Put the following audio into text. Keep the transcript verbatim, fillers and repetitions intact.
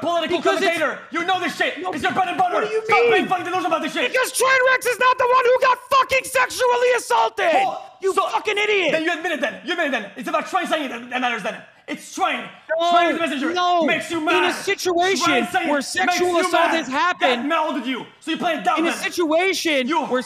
political commentator. You know this shit. No, it's your bread and butter. What do you Stop mean? being fucking delusional about this shit. Because Trainwreck is not the one who got fucking sexually assaulted. Well, you so, fucking idiot. Then you admit it then. You admit it then. It's about Train saying it that matters then. It's Train. No, Train is the messenger. No. Makes you mad. In a situation where sexual assault has happened. That melded you. So you play it down. In a situation where